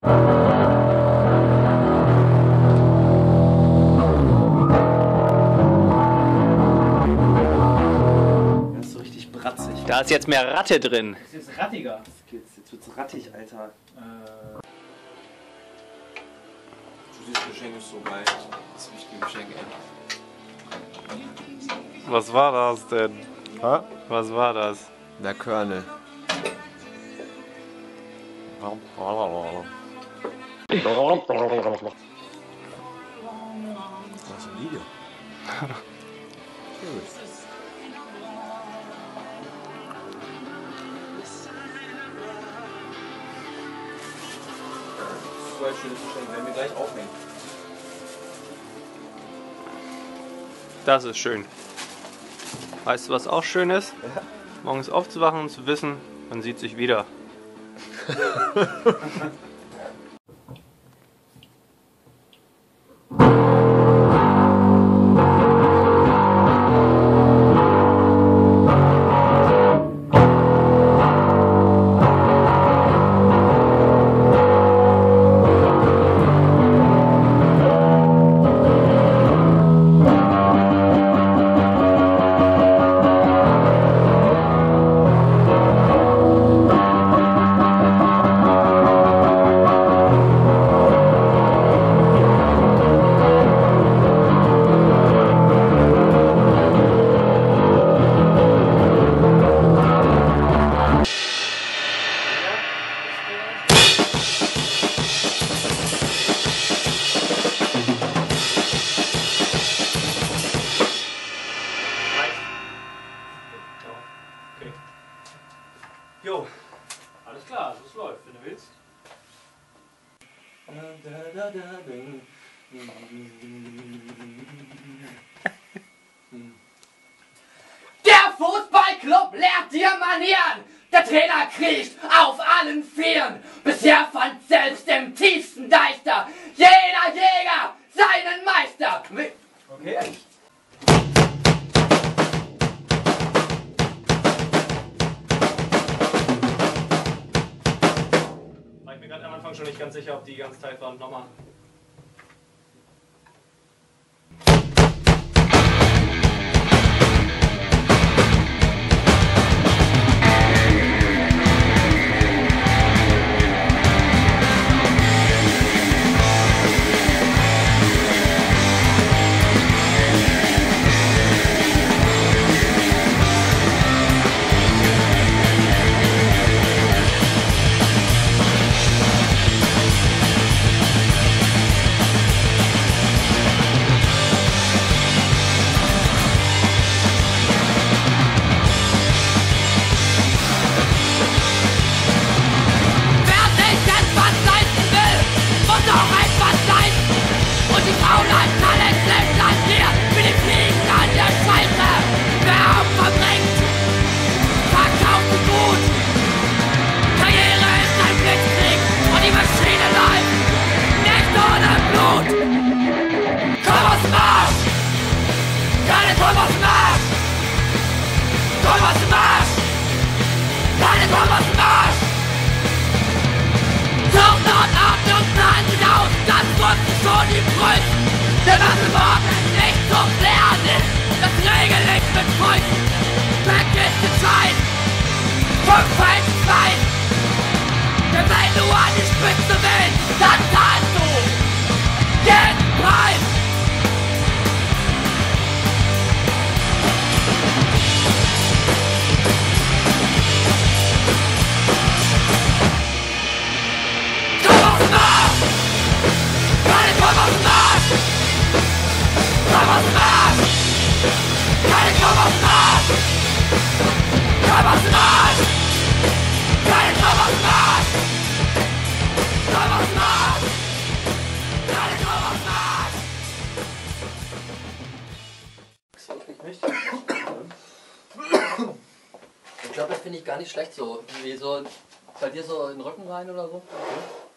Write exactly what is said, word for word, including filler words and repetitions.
Das ist so richtig bratzig. Da ist jetzt mehr Ratte drin. Das ist jetzt rattiger. Jetzt wird's rattig, Alter. Äh. Dieses Geschenk ist so geil. Das wichtige Geschenk, ey. Was war das denn? Ha? Was war das? Der Körnel. Das ist ein Video. Super schönes Geschenk, werden wir gleich aufhängen. Das ist schön. Weißt du, was auch schön ist? Ja. Morgens aufzuwachen und zu wissen, man sieht sich wieder. Jo, alles klar, so es läuft, wenn du willst. Der Fußballclub lehrt dir Manieren. Der Trainer kriecht auf allen Vieren. Bisher fand selbst im tiefsten Deister jeder Jäger seinen Meister. Okay. Ich bin gerade am Anfang schon nicht ganz sicher, ob die ganz tight waren. Nochmal. Thomas Marsch! Thomas Marsch! Keine Thomas Marsch! Zucht und Ordnung planen aus, das wussten schon die Preußen. Denn was im Morgen nicht zum Lernen ist, das regel ich mit Freunden. Vergiss den Scheiß vom falschen Schwein. Denn wenn du an die Spitze willst, dann zahlst du jeden Preis. Ich glaube, das finde ich gar nicht schlecht so. Wie so bei dir so in den Rücken rein oder so. Okay.